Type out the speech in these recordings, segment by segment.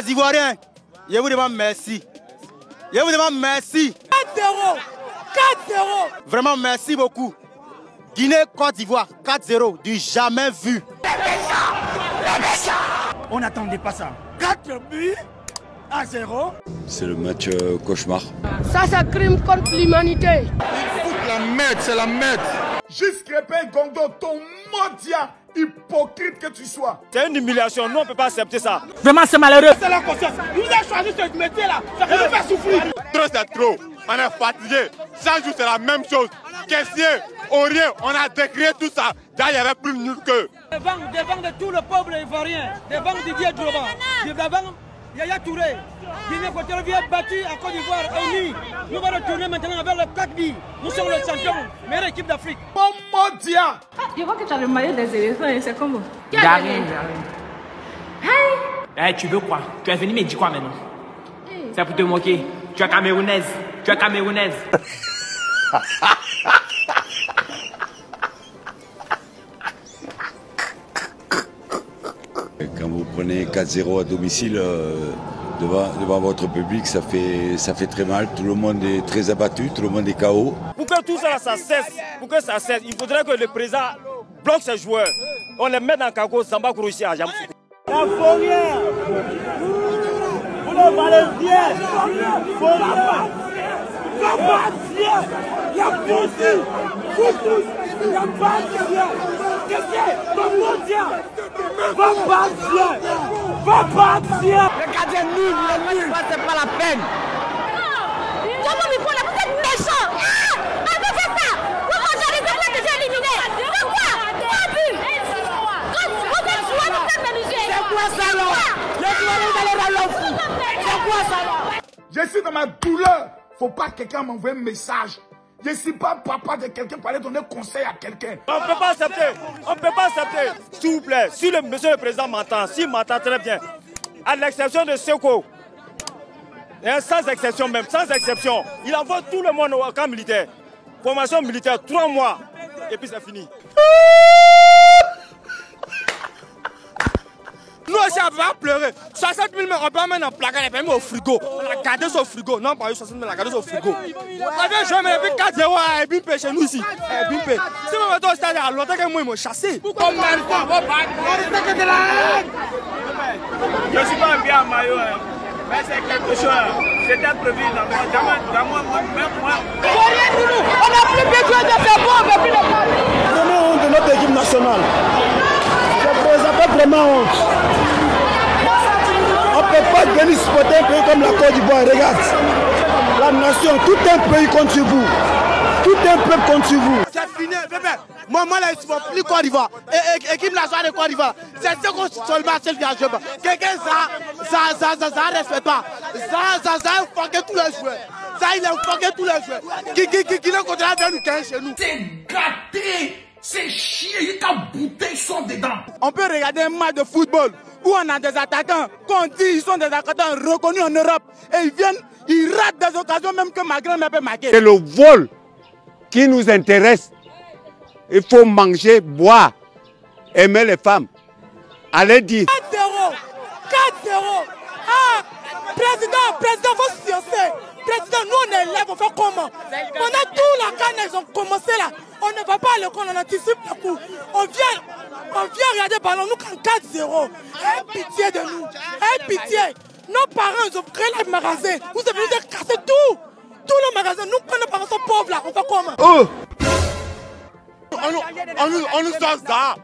Les Ivoiriens, je vous demande merci. Je vous demande merci. 4-0. 4-0. Vraiment, merci beaucoup. Guinée-Côte d'Ivoire, 4-0. Du jamais vu. On n'attendait pas ça. 4 buts à 0. C'est le match cauchemar. Ça, c'est un crime contre l'humanité. Ils foutent la merde, c'est la merde. Jusqu'à Gondo, ton mendiant hypocrite que tu sois. C'est une humiliation, nous on ne peut pas accepter ça. Vraiment, c'est malheureux. C'est la conscience. Nous avons choisi ce métier-là. Ça ne peut pas souffrir. Trop, c'est trop. On est fatigué. Chaque jour, c'est la même chose. Caissier, Aurier, on a décrié tout ça. D'ailleurs, il n'y avait plus nul que. Devant de tout le peuple ivoirien, devant Didier Drogba, devant Yaya Touré, Guinée équatoriale battue en Côte d'Ivoire, unie. Nous allons retourner maintenant vers le 4-0. Nous sommes le champion, meilleure équipe d'Afrique. Oh mon Dieu! Je vois que tu as le maillot des éléphants et c'est comme. J'arrive, j'arrive. Hey, tu veux quoi? Tu es venu me dire quoi maintenant? C'est pour te moquer. Tu es camerounaise. Tu es camerounaise. Quand vous prenez 4-0 à domicile devant votre public, ça fait très mal. Tout le monde est très abattu, tout le monde est KO. Pour que tout ça, ça cesse, pour que ça cesse, il faudrait que le président bloque ses joueurs. On les met dans le cago, Samba Kourouchi à Jamsou. La fourrière, pour les Valaisiens, fourrière, Samba, la poussée, poussée, la poussée. Va pas bien, va pas bien. Regardez nul, c'est pas la peine. Comment il faut la vous êtes méchant. Ah, vous faites ça. Vous mangez les gens déjà éliminés. C'est quoi? Trois buts. Vous êtes joué, vous êtes amusés. C'est quoi ça là? C'est quoi ça là? Je suis dans ma douleur. Faut pas que quelqu'un m'envoie un message. Je ne suis pas papa de quelqu'un pour aller donner conseil à quelqu'un. On ne peut pas accepter. On ne peut pas accepter. S'il vous plaît, si le monsieur le président m'entend, s'il m'entend très bien, à l'exception de Seko, et sans exception même, sans exception, il envoie tout le monde au camp militaire. Formation militaire, 3 mois, et puis c'est fini. Nous aussi, on va pleurer. 60 000, on va mettre en placard, on va mettre au frigo. On a gardé son frigo. Non, pas 60 000, on a gardé son frigo. On avait joué, mais depuis 4-0 à Ebimpe chez nous ici. Ebimpe. Si on me met au stade, à longtemps que moi, ils m'ont chassé. Pourquoi on m'a dit quoi? On est que de la haine. Je ne suis pas bien en maillot, mais c'est quelque chose. C'était prévu dans moi. Dans moi, même moi. Rien de nous. On n'a plus besoin de faire bon, on n'a plus de faire. On a honte de notre équipe nationale. Ça n'a pas vraiment honte. On ne peut pas venir supporter un pays comme la Côte d'Ivoire. Regarde, la nation, tout un pays contre vous. Tout un peuple contre vous. C'est fini, bébé. Moi, là, je ne supporte plus Côte d'Ivoire. Et équipe nationale de Côte d'Ivoire. C'est ce qu'on seulement c'est le gage. Quelqu'un, ça ne respecte pas. Ça a foqué tous les joueurs. Ça, il a foqué tous les joueurs. Qui ne continuera à nous cacher chez nous. C'est gâté. C'est chier. Quand bouteilles sont dedans. On peut regarder un match de football. Où on a des attaquants, qu'on dit ils sont des attaquants reconnus en Europe, et ils viennent, ils ratent des occasions même que ma grand-mère peut marquer. C'est le vol qui nous intéresse. Il faut manger, boire, aimer les femmes. Allez dire. 4-0, 4-0. Ah, président, il faut se sciencer. Président, nous on est là, on fait comment? Pendant tout la canne, ils ont commencé là. On ne va pas à l'école, on anticipe le coup. On vient regarder ballon, nous quand 4-0. Aie pitié de nous. Aie pitié. Nos parents, ils ont créé le magasin. Vous avez nous casser tout. Tout le magasin. Nous, quand nos parents sont pauvres là, on fait comment? Oh. On nous sort ça.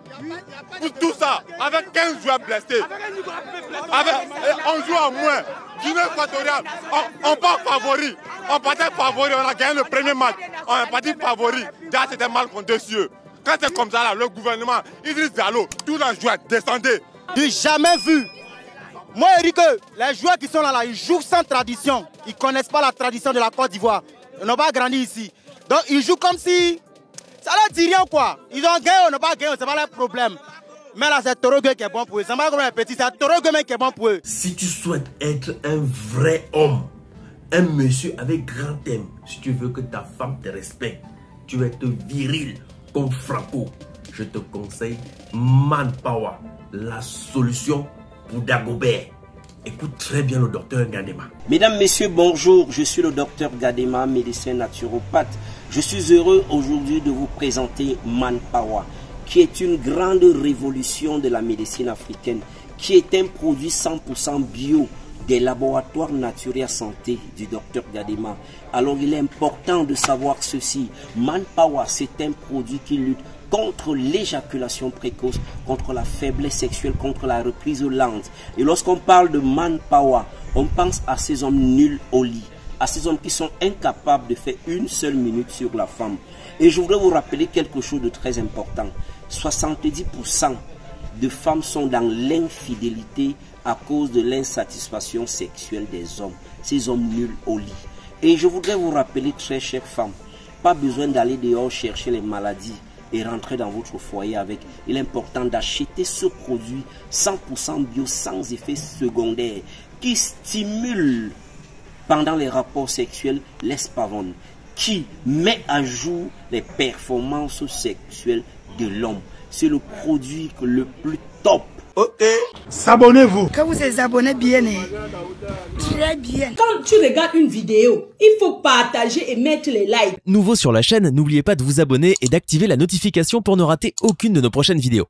Pour tout ça. Avec 15 joueurs blessés. On joue en moins. Guinée équatoriale, on part favori. On partait favori, on a gagné le premier match. On est parti favori. Déjà, c'était mal contre deux cieux. Quand c'est comme ça, là, le gouvernement, Idriss Diallo, tous les joueurs, descendez. Du jamais vu. Moi, je dis que les joueurs qui sont là, ils jouent sans tradition. Ils ne connaissent pas la tradition de la Côte d'Ivoire. Ils n'ont pas grandi ici. Donc, ils jouent comme si. Ça leur dit rien, quoi. Ils ont gagné, on n'a pas gagné, c'est pas leur problème. Mais là, c'est Torogue qui est bon pour eux. C'est pas comme un petit, c'est Torogue qui est bon pour eux. Si tu souhaites être un vrai homme, un monsieur avec grand thème, si tu veux que ta femme te respecte, tu veux être viril comme Franco, je te conseille Manpower, la solution pour Dagobert. Écoute très bien le docteur Gadema. Mesdames, messieurs, bonjour. Je suis le docteur Gadema, médecin naturopathe. Je suis heureux aujourd'hui de vous présenter Manpower, qui est une grande révolution de la médecine africaine, qui est un produit 100% bio des laboratoires natura-santé du docteur Gadema. Alors il est important de savoir ceci. Manpower, c'est un produit qui lutte contre l'éjaculation précoce, contre la faiblesse sexuelle, contre la reprise lente. Et lorsqu'on parle de Manpower, on pense à ces hommes nuls au lit, à ces hommes qui sont incapables de faire une seule minute sur la femme. Et je voudrais vous rappeler quelque chose de très important. 70% de femmes sont dans l'infidélité à cause de l'insatisfaction sexuelle des hommes, ces hommes nuls au lit. Et je voudrais vous rappeler, très chères femmes, pas besoin d'aller dehors chercher les maladies et rentrer dans votre foyer avec. Il est important d'acheter ce produit 100% bio, sans effet secondaire, qui stimule pendant les rapports sexuels l'espavone, qui met à jour les performances sexuelles de l'homme. C'est le produit le plus top. Ok, s'abonnez-vous. Quand vous êtes abonné bien, très bien. Quand tu regardes une vidéo, il faut partager et mettre les likes. Nouveau sur la chaîne, n'oubliez pas de vous abonner et d'activer la notification pour ne rater aucune de nos prochaines vidéos.